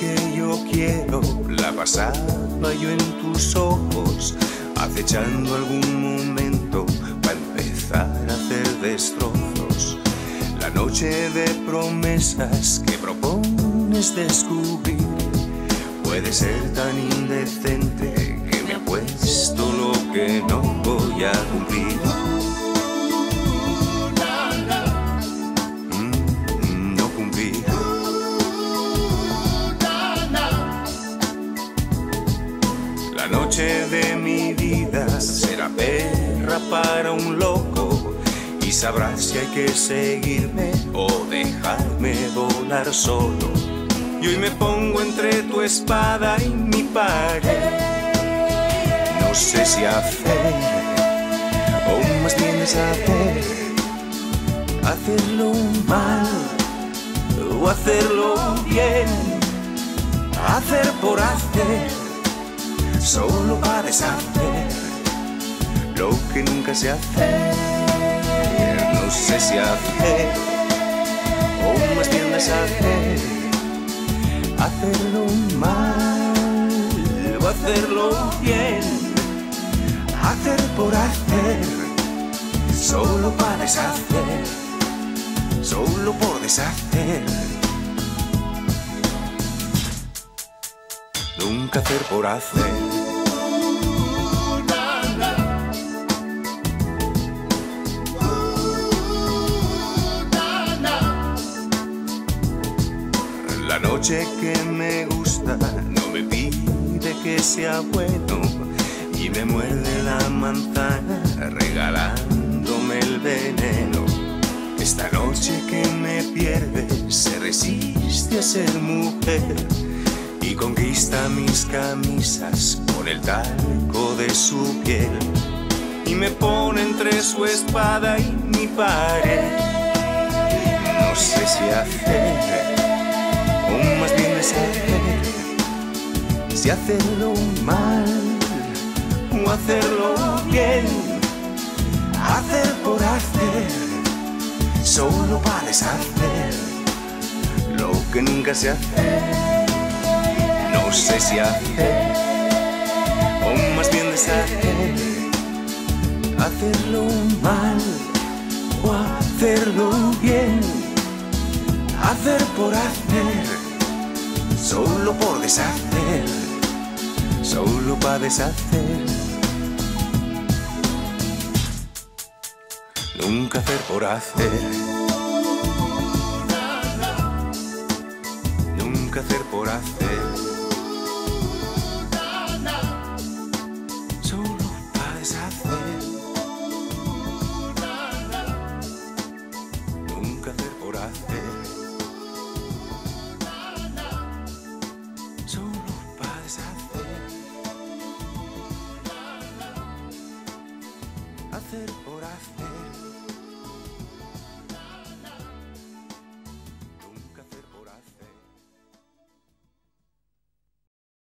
que yo quiero. La pasaba yo en tus ojos, acechando algún momento para empezar a hacer destrozos. La noche de promesas que propones descubrir puede ser tan indecente que me apuesto lo que no voy a cumplir. La noche de mi vida será perra para un loco y sabrá si hay que seguirme o dejarme volar solo. Y hoy me pongo entre tu espada y mi pared. No sé si hacer o más bien deshacer, hacerlo mal o hacerlo bien, hacer por hacer. Solo para deshacer lo que nunca se hace. No sé si hacer o más bien deshacer, hacerlo mal o hacerlo bien, hacer por hacer. Solo para deshacer, solo por deshacer. Nunca hacer por hacer. La noche que me gusta no me pide que sea bueno y me muerde la manzana regalándome el veneno. Esta noche que me pierde se resiste a ser mujer y conquista mis camisas con el talco de su piel y me pone entre su espada y mi pared. No sé si hacer o más bien deshacer, si hacerlo mal o hacerlo bien, hacer por hacer, solo para deshacer lo que nunca se hace. No sé si hacer o más bien deshacer, hacerlo mal o hacerlo bien, hacer por hacer, solo por deshacer, solo para deshacer. Nunca hacer por hacer. Nunca hacer por hacer. Solo para deshacer. Nunca hacer por hacer. Hacer